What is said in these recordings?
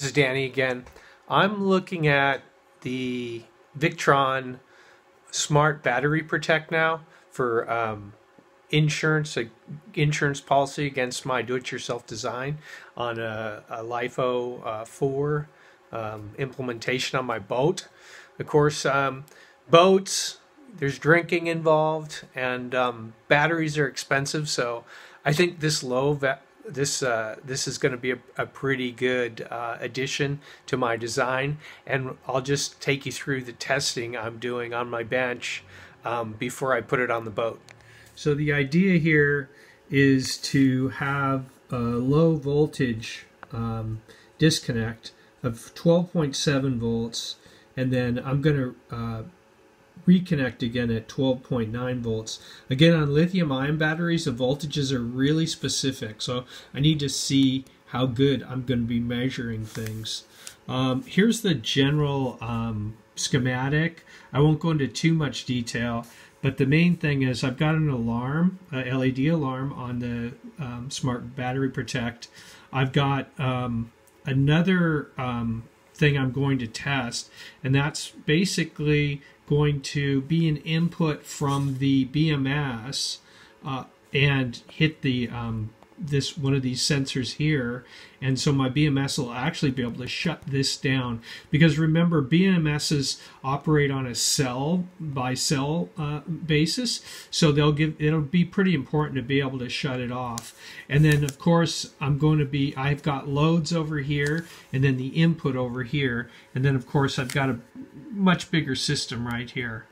This is Danny again. I'm looking at the Victron Smart Battery Protect now for insurance, insurance policy against my do-it-yourself design on a LiFePO4 implementation on my boat. Of course, boats, there's drinking involved, and batteries are expensive, so I think this this is going to be a pretty good addition to my design, and I'll just take you through the testing I'm doing on my bench before I put it on the boat. So the idea here is to have a low voltage disconnect of 12.7 volts, and then I'm going to reconnect again at 12.9 volts. Again, on lithium-ion batteries, the voltages are really specific, so I need to see how good I'm going to be measuring things. Here's the general schematic. I won't go into too much detail, but the main thing is I've got an alarm, a LED alarm on the Smart Battery Protect. I've got another thing I'm going to test, and that's basically going to be an input from the BMS and hit the this one of these sensors here, and so my BMS will actually be able to shut this down, because remember, BMSs operate on a cell by cell basis, so it'll be pretty important to be able to shut it off. And then of course I've got loads over here, and then the input over here, and then of course I've got a much bigger system right here.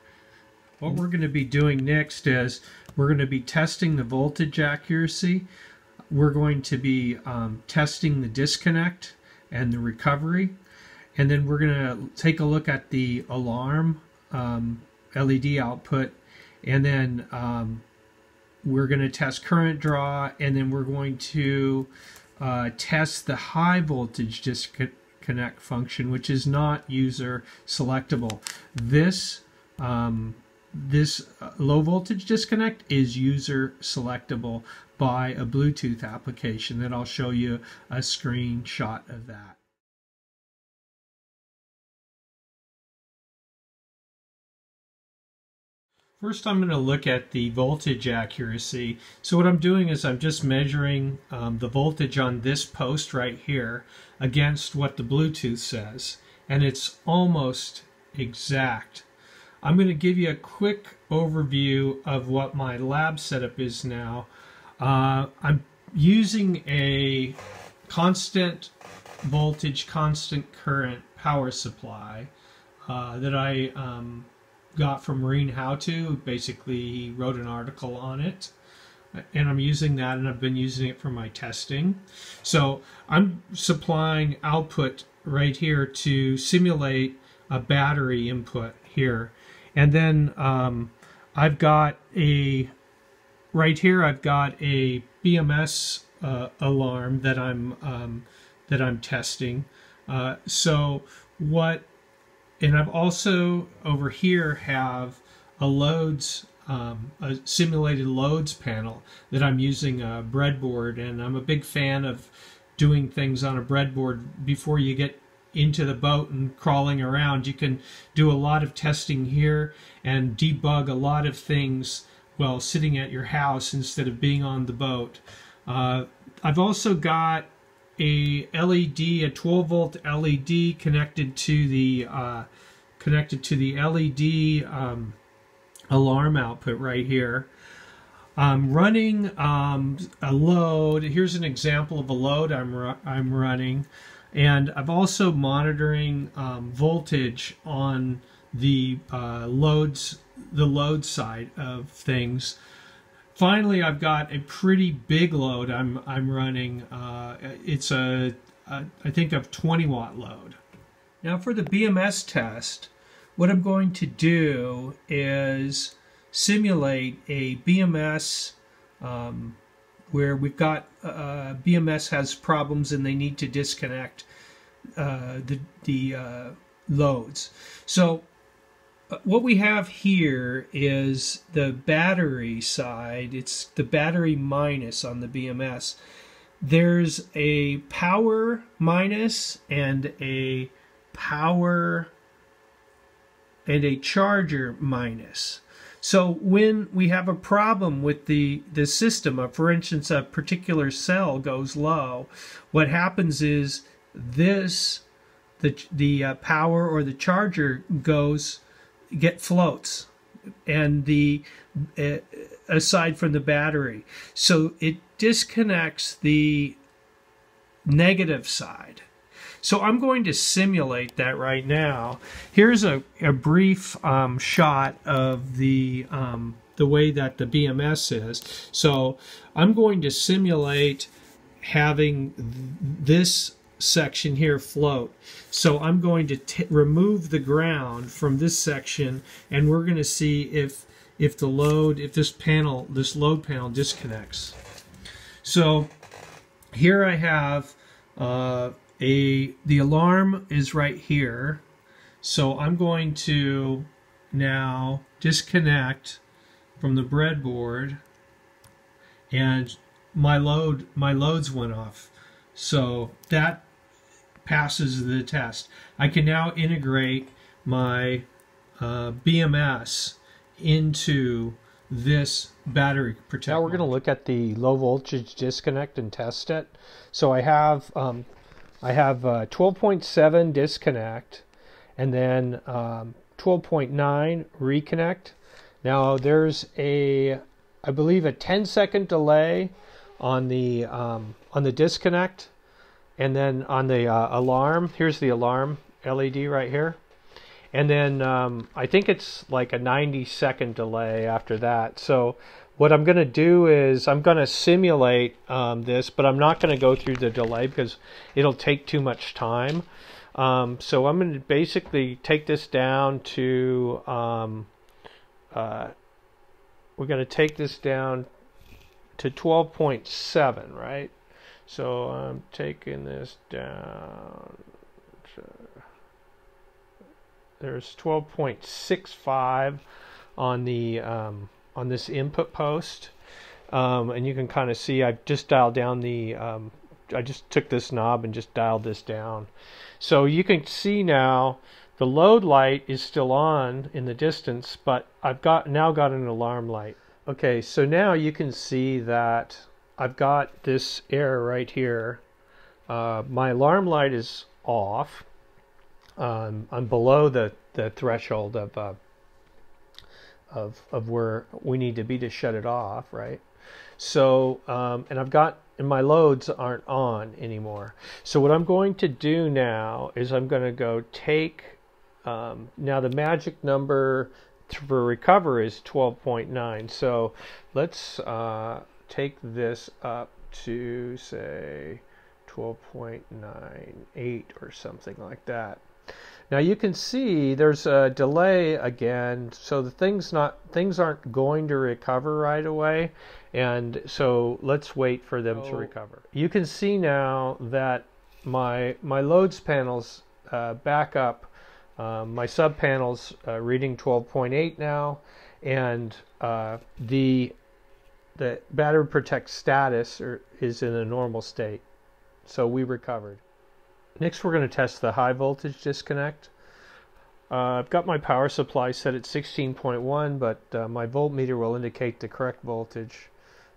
What we're going to be doing next is we're going to be testing the voltage accuracy. We're going to be testing the disconnect and the recovery, and then we're going to take a look at the alarm LED output, and then we're going to test current draw, and then we're going to test the high voltage disconnect function, which is not user selectable. This low voltage disconnect is user selectable by a Bluetooth application, and I'll show you a screenshot of that. First, I'm going to look at the voltage accuracy. So what I'm doing is I'm just measuring the voltage on this post right here against what the Bluetooth says, and it's almost exact. I'm going to give you a quick overview of what my lab setup is now. I'm using a constant voltage, constant current power supply that I got from Marine How-To. Basically, he wrote an article on it, and I'm using that, and I've been using it for my testing. So I'm supplying output right here to simulate a battery input here. And then I've got a BMS alarm that I'm testing. And I've also over here have a loads a simulated loads panel that I'm using a breadboard, and I'm a big fan of doing things on a breadboard before you get into the boat and crawling around. You can do a lot of testing here and debug a lot of things while sitting at your house instead of being on the boat. I've also got a 12 volt LED connected to the LED alarm output right here. I'm running a load. Here's an example of a load I'm running. And I'm also monitoring voltage on the load side of things. Finally, I've got a pretty big load I'm running. It's I think a 20 watt load. Now for the BMS test, what I'm going to do is simulate a BMS where we've got BMS has problems and they need to disconnect the loads. So what we have here is the battery side. It's the battery minus on the BMS. There's a power minus and a power and a charger minus. So when we have a problem with the system, for instance, a particular cell goes low, what happens is this, the power or the charger floats, and aside from the battery, so it disconnects the negative side. So I'm going to simulate that right now. Here's a brief shot of the way that the BMS is. So I'm going to simulate having this section here float. So I'm going to remove the ground from this section, and we're going to see if the load, this load panel disconnects. So here I have the alarm is right here, so I'm going to now disconnect from the breadboard, and my loads went off, so that passes the test. I can now integrate my BMS into this battery protector. Now we're going to look at the low voltage disconnect and test it. So I have 12.7 disconnect, and then 12.9 reconnect. Now there's I believe a 10-second delay on the disconnect, and then on the alarm. Here's the alarm LED right here, and then I think it's like a 90-second delay after that. So what I'm going to do is I'm going to simulate this, but I'm not going to go through the delay because it'll take too much time. So I'm going to basically take this down to, we're going to take this down to 12.7, right? So I'm taking this down to, there's 12.65 on this input post, and you can kind of see I've just dialed down the I just took this knob and just dialed this down, so you can see now the load light is still on in the distance, but I've now got an alarm light. Okay, so now you can see that I've got this error right here. My alarm light is off. I'm below the threshold of where we need to be to shut it off, right? So and I've got, and my loads aren't on anymore. So what I'm going to do now is I'm going to go take, now the magic number for recover is 12.9, so let's take this up to say 12.98 or something like that. Now you can see there's a delay again, so the things aren't going to recover right away, and so let's wait for them to recover. You can see now that my loads panels back up. My sub panels reading 12.8 now, and the battery protect status is in a normal state, so we recovered. Next, we're going to test the high voltage disconnect. I've got my power supply set at 16.1, but my voltmeter will indicate the correct voltage.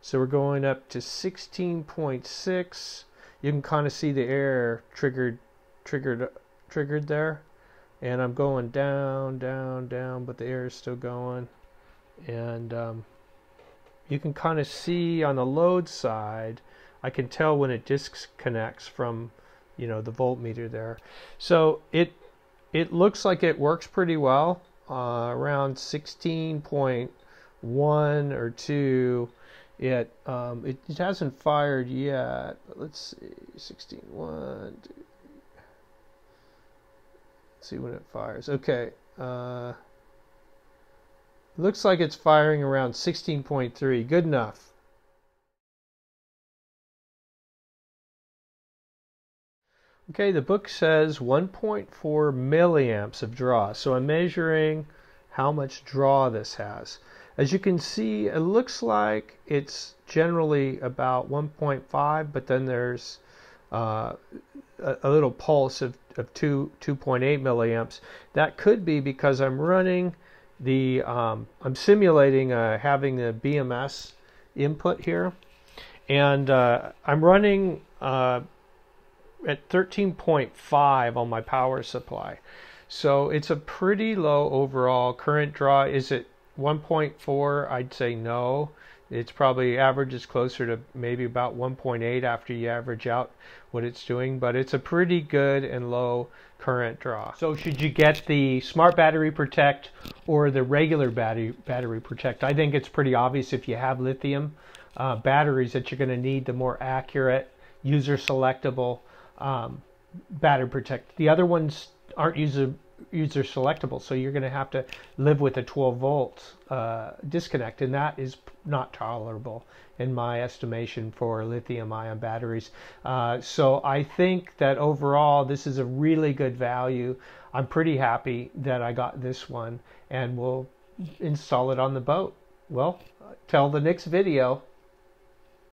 So we're going up to 16.6. You can kind of see the error triggered there. And I'm going down, down, down, but the error is still going. And you can kind of see on the load side, I can tell when it disconnects from, you know, the voltmeter there. So it looks like it works pretty well, around 16.1 or 2. It hasn't fired yet, but let's see, 16.1. See when it fires. Okay, looks like it's firing around 16.3. Good enough. Okay, the book says 1.4 milliamps of draw, so I'm measuring how much draw this has. As you can see, it looks like it's generally about 1.5, but then there's a little pulse of 2.8 milliamps. That could be because I'm running the I'm simulating having the BMS input here, and I'm running at 13.5 on my power supply, so it's a pretty low overall current draw. Is it 1.4? I'd say no. It's probably averages closer to maybe about 1.8 after you average out what it's doing, but it's a pretty good and low current draw. So should you get the Smart Battery Protect or the regular battery protect? I think it's pretty obvious if you have lithium batteries that you're going to need the more accurate, user selectable battery protect. The other ones aren't user selectable, so you're going to have to live with a 12-volt disconnect, and that is not tolerable in my estimation for lithium-ion batteries. So I think that overall this is a really good value. I'm pretty happy that I got this one, and we'll install it on the boat. Well, till the next video.